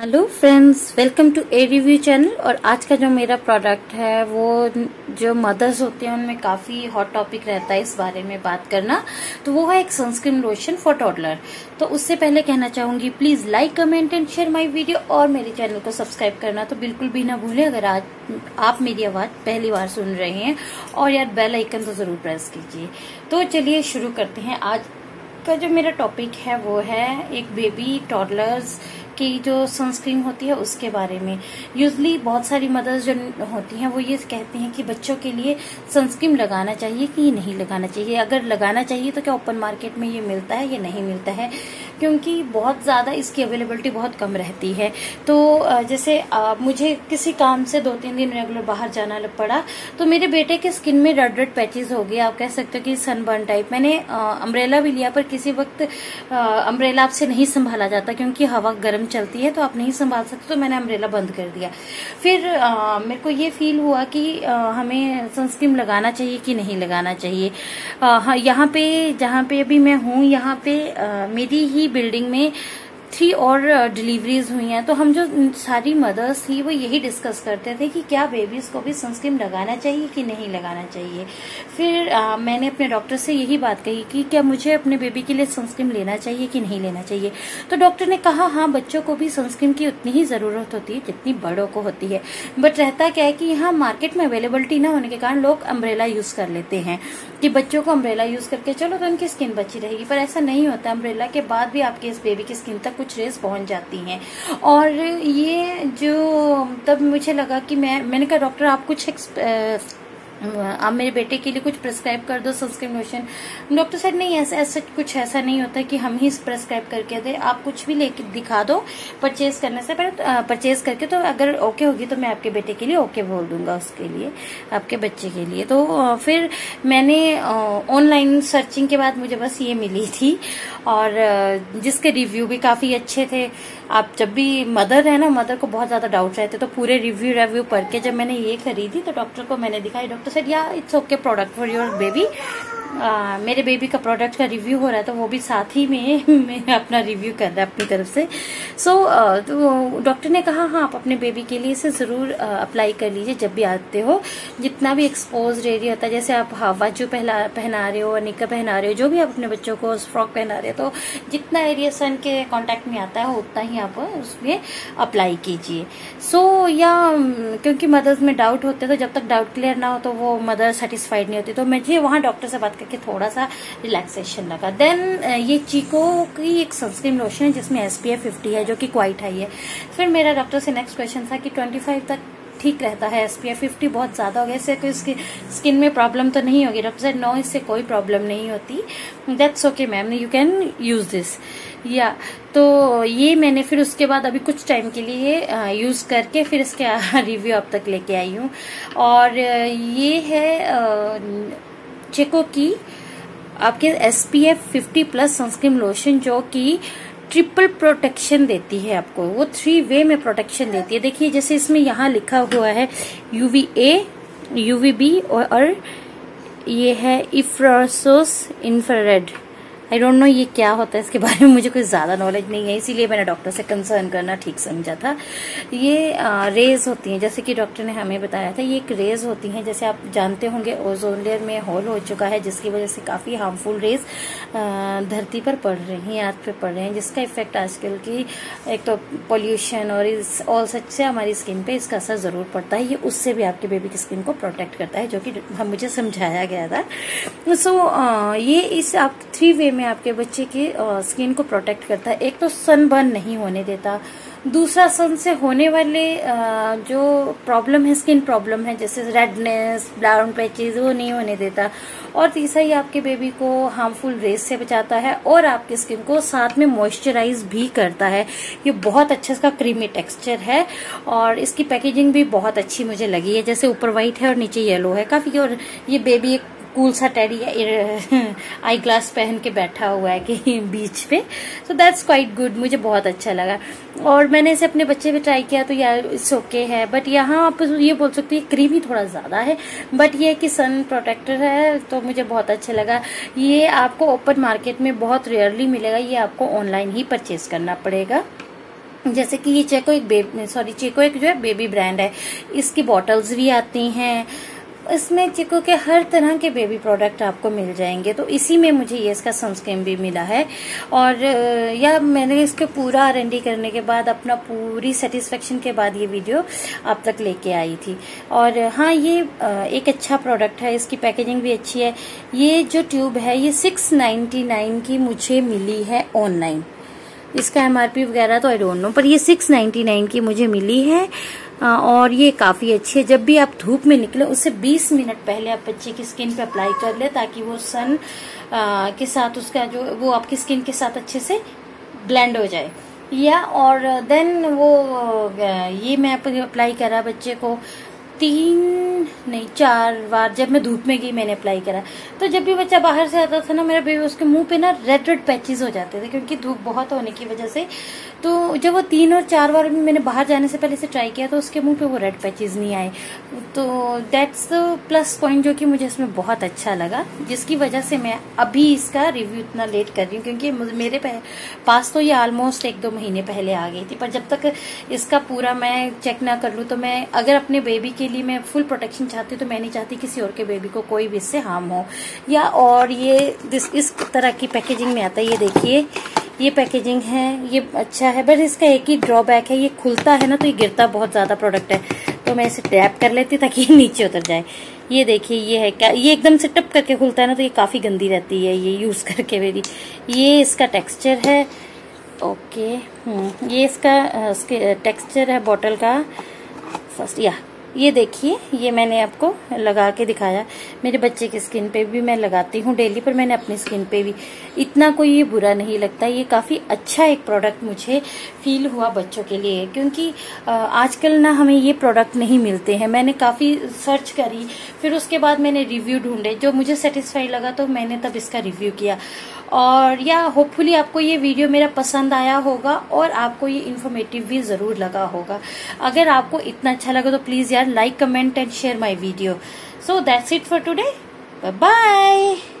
Hello friends, welcome to a review channel. और आज का जो मेरा प्रोडक्ट है वो जो मदर्स होते हैं उनमें काफ़ी हॉट टॉपिक रहता है इस बारे में बात करना, तो वो है एक सनस्क्रीन लोशन फॉर टॉडलर। तो उससे पहले कहना चाहूँगी please like comment and share my video और मेरे चैनल को सब्सक्राइब करना तो बिल्कुल भी ना भूलें। अगर आज आप मेरी आवाज़ पहली बार सुन रहे हैं और यार बेल आइकन तो ज़रूर प्रेस कीजिए। तो चलिए शुरू करते हैं। आज का जो मेरा टॉपिक है वो है एक बेबी टॉडलर्स की जो सनस्क्रीन होती है उसके बारे में। यूजली बहुत सारी मदर्स जो होती हैं वो ये कहती हैं कि बच्चों के लिए सनस्क्रीन लगाना चाहिए कि नहीं लगाना चाहिए, अगर लगाना चाहिए तो क्या ओपन मार्केट में ये मिलता है या नहीं मिलता है, क्योंकि बहुत ज़्यादा इसकी अवेलेबिलिटी बहुत कम रहती है। तो जैसे मुझे किसी काम से 2-3 दिन रेगुलर बाहर जाना पड़ा तो मेरे बेटे के स्किन में रेड पैचेज हो गए, आप कह सकते हो कि सनबर्न टाइप। मैंने अम्ब्रेला भी लिया पर किसी वक्त अम्ब्रेला आपसे नहीं संभाला जाता क्योंकि हवा गर्म चलती है तो आप नहीं संभाल सकते, तो मैंने अम्ब्रेला बंद कर दिया। फिर मेरे को ये फील हुआ कि हमें सनस्क्रीन लगाना चाहिए कि नहीं लगाना चाहिए। यहाँ पे जहाँ पे अभी मैं हूँ, यहाँ पे मेरी ही बिल्डिंग में 3 और डिलीवरीज हुई हैं, तो हम जो सारी मदर्स थी वो यही डिस्कस करते थे कि क्या बेबीज़ को भी सनस्क्रीन लगाना चाहिए कि नहीं लगाना चाहिए। फिर मैंने अपने डॉक्टर से यही बात कही कि क्या मुझे अपने बेबी के लिए सनस्क्रीन लेना चाहिए कि नहीं लेना चाहिए। तो डॉक्टर ने कहा हाँ, बच्चों को भी सनस्क्रीन की उतनी ही ज़रूरत होती है जितनी बड़ों को होती है, बट रहता क्या है कि यहाँ मार्केट में अवेलेबिलिटी ना होने के कारण लोग अम्ब्रेला यूज़ कर लेते हैं कि बच्चों को अम्ब्रेला यूज़ करके चलो तो उनकी स्किन बची रहेगी, पर ऐसा नहीं होता। अम्ब्रेला के बाद भी आपके इस बेबी की स्किन तक कुछ रेस पहुंच जाती हैं। और ये जो तब मुझे लगा कि मैंने कहा डॉक्टर आप कुछ आप मेरे बेटे के लिए कुछ प्रिस्क्राइब कर दो सनस्क्रीन लोशन। डॉक्टर साहब नहीं, ऐसा कुछ ऐसा नहीं होता कि हम ही प्रिस्क्राइब करके दे, आप कुछ भी लेके दिखा दो परचेज करने से पहले, परचेज करके, तो अगर ओके होगी तो मैं आपके बेटे के लिए ओके बोल दूंगा उसके लिए, आपके बच्चे के लिए। तो फिर मैंने ऑनलाइन सर्चिंग के बाद मुझे बस ये मिली थी और जिसके रिव्यू भी काफ़ी अच्छे थे। आप जब भी मदर है ना, मदर को बहुत ज़्यादा डाउट रहते, तो पूरे रिव्यू पढ़ के जब मैंने ये खरीदी तो डॉक्टर को मैंने दिखाई। डॉक्टर सर या it's okay product for your baby. मेरे बेबी का प्रोडक्ट का रिव्यू हो रहा है तो वो भी साथ ही में मैं अपना रिव्यू कर रहा है अपनी तरफ से। तो डॉक्टर ने कहा हाँ, आप अपने बेबी के लिए इसे ज़रूर अप्लाई कर लीजिए जब भी आते हो। जितना भी एक्सपोज एरिया होता है, जैसे आप हावा जो पहना रहे हो, निक्का पहना रहे हो, जो भी आप अपने बच्चों को फ्रॉक पहना रहे हो, तो जितना एरिया सन के कॉन्टैक्ट में आता है उतना ही आप उसमें अप्लाई कीजिए। या क्योंकि मदर्स में डाउट होते तो जब तक डाउट क्लियर ना हो तो वो मदर सेटिस्फाइड नहीं होती, तो मुझे वहाँ डॉक्टर से बात कि थोड़ा सा रिलैक्सेशन लगा। देन ये चीको की एक सनस्क्रीन लोशन है जिसमें SPF 50 है जो कि क्वाइट हाई है। फिर मेरा डॉक्टर से नेक्स्ट क्वेश्चन था कि 25 तक ठीक रहता है, SPF 50 बहुत ज़्यादा हो गया, इससे कोई स्किन में प्रॉब्लम तो नहीं होगी। डॉक्टर सर नो, इससे कोई प्रॉब्लम नहीं होती, that's okay ma'am, you can use this. तो ये मैंने फिर उसके बाद अभी कुछ टाइम के लिए यूज़ करके फिर इसके रिव्यू आप तक लेके आई हूँ। और ये है चिको की आपके SPF 50+ सनस्क्रीन लोशन जो कि ट्रिपल प्रोटेक्शन देती है आपको, वो 3 वे में प्रोटेक्शन देती है। देखिए जैसे इसमें यहाँ लिखा हुआ है UVA, UVB और ये है इंफ्रारेड। आई डोंट नो ये क्या होता है, इसके बारे में मुझे कोई ज़्यादा नॉलेज नहीं है, इसीलिए मैंने डॉक्टर से कंसर्न करना ठीक समझा था। ये रेज होती हैं, जैसे कि डॉक्टर ने हमें बताया था, ये एक रेज होती हैं। जैसे आप जानते होंगे ओजोन लेयर में होल हो चुका है जिसकी वजह से काफ़ी हार्मफुल रेज धरती पर पड़ रही हैं, अर्थ पर पड़ रहे हैं, जिसका इफेक्ट आजकल की एक तो पॉल्यूशन और इस ऑल सच से हमारी स्किन पर इसका असर ज़रूर पड़ता है। ये उससे भी आपके बेबी की स्किन को प्रोटेक्ट करता है जो कि मुझे समझाया गया था। ये इस आप 3 वे में आपके बच्चे की स्किन को प्रोटेक्ट करता है। एक तो सनबर्न नहीं होने देता, दूसरा सन से होने वाले जो प्रॉब्लम है, स्किन प्रॉब्लम है जैसे रेडनेस, ब्राउन पैचेज, वो नहीं होने देता। और तीसरा ये आपके बेबी को हार्मफुल रेज से बचाता है और आपकी स्किन को साथ में मॉइस्चराइज भी करता है। ये बहुत अच्छा इसका क्रीमी टेक्सचर है और इसकी पैकेजिंग भी बहुत अच्छी मुझे लगी है, जैसे ऊपर व्हाइट है और नीचे येलो है काफ़ी। और ये बेबी एक कूल सा टेडी आई ग्लास पहन के बैठा हुआ है कि बीच पे, सो दैट्स क्वाइट गुड, मुझे बहुत अच्छा लगा। और मैंने इसे अपने बच्चे पे ट्राई किया तो यार इट्स ओके है, बट यहाँ आप ये बोल सकते हैं क्रीम ही थोड़ा ज़्यादा है, बट ये कि सन प्रोटेक्टर है तो मुझे बहुत अच्छा लगा। ये आपको ओपन मार्केट में बहुत रेयरली मिलेगा, ये आपको ऑनलाइन ही परचेज करना पड़ेगा। जैसे कि ये चिको एक जो है बेबी ब्रांड है, इसकी बॉटल्स भी आती हैं, इसमें चिको के हर तरह के बेबी प्रोडक्ट आपको मिल जाएंगे। तो इसी में मुझे ये इसका सनस्क्रीन भी मिला है और या मैंने इसके पूरा R&D करने के बाद अपना पूरी सेटिस्फेक्शन के बाद ये वीडियो आप तक लेके आई थी। और हाँ, ये एक अच्छा प्रोडक्ट है, इसकी पैकेजिंग भी अच्छी है। ये जो ट्यूब है ये 699 की मुझे मिली है ऑनलाइन, इसका MRP वगैरह तो आई डोंट नो, पर ये 699 की मुझे मिली है और ये काफ़ी अच्छी है। जब भी आप धूप में निकले उससे 20 मिनट पहले आप बच्चे की स्किन पे अप्लाई कर ले, ताकि वो सन के साथ उसका जो वो आपकी स्किन के साथ अच्छे से ब्लेंड हो जाए। या और देन वो ये मैं अप्लाई करा बच्चे को 3 नहीं 4 बार जब मैं धूप में गई मैंने अप्लाई करा, तो जब भी बच्चा बाहर से आता था ना मेरा बेबी, उसके मुंह पे ना रेड पैचेस हो जाते थे क्योंकि धूप बहुत होने की वजह से। तो जब वो 3 और 4 बार भी मैंने बाहर जाने से पहले से ट्राई किया तो उसके मुंह पे वो रेड पैचेस नहीं आए। तो दैट्स द प्लस पॉइंट जो कि मुझे इसमें बहुत अच्छा लगा, जिसकी वजह से मैं अभी इसका रिव्यू इतना लेट कर रही हूँ, क्योंकि मेरे पास तो ये ऑलमोस्ट 1-2 महीने पहले आ गई थी। पर जब तक इसका पूरा मैं चेक ना कर लूँ, तो मैं अगर अपने बेबी के लिए मैं फुल प्रोटेक्शन चाहती हूँ तो मैं नहीं चाहती किसी और के बेबी को कोई भी इससे हार्म हो। या और ये इस तरह की पैकेजिंग में आता है, ये देखिए ये पैकेजिंग है, ये अच्छा है, बट इसका एक ही ड्रॉबैक है, ये खुलता है ना तो ये गिरता बहुत ज़्यादा प्रोडक्ट है। तो मैं इसे टैप कर लेती ताकि ये नीचे उतर जाए। ये देखिए ये है क्या, ये एकदम से टप करके खुलता है ना, तो ये काफ़ी गंदी रहती है ये यूज़ करके मेरी। ये इसका टेक्स्चर है, ओके ये इसका टेक्स्चर है बॉटल का फर्स्ट। या ये देखिए ये मैंने आपको लगा के दिखाया, मेरे बच्चे की स्किन पे भी मैं लगाती हूँ डेली, पर मैंने अपनी स्किन पे भी इतना कोई ये बुरा नहीं लगता। ये काफ़ी अच्छा एक प्रोडक्ट मुझे फील हुआ बच्चों के लिए, क्योंकि आजकल ना हमें ये प्रोडक्ट नहीं मिलते हैं। मैंने काफ़ी सर्च करी, फिर उसके बाद मैंने रिव्यू ढूंढे, जो मुझे सेटिस्फाई लगा तो मैंने तब इसका रिव्यू किया। और या होपफुली आपको ये वीडियो मेरा पसंद आया होगा और आपको ये इन्फॉर्मेटिव भी ज़रूर लगा होगा। अगर आपको इतना अच्छा लगा तो please like, comment and share my video. So that's it for today. Bye bye.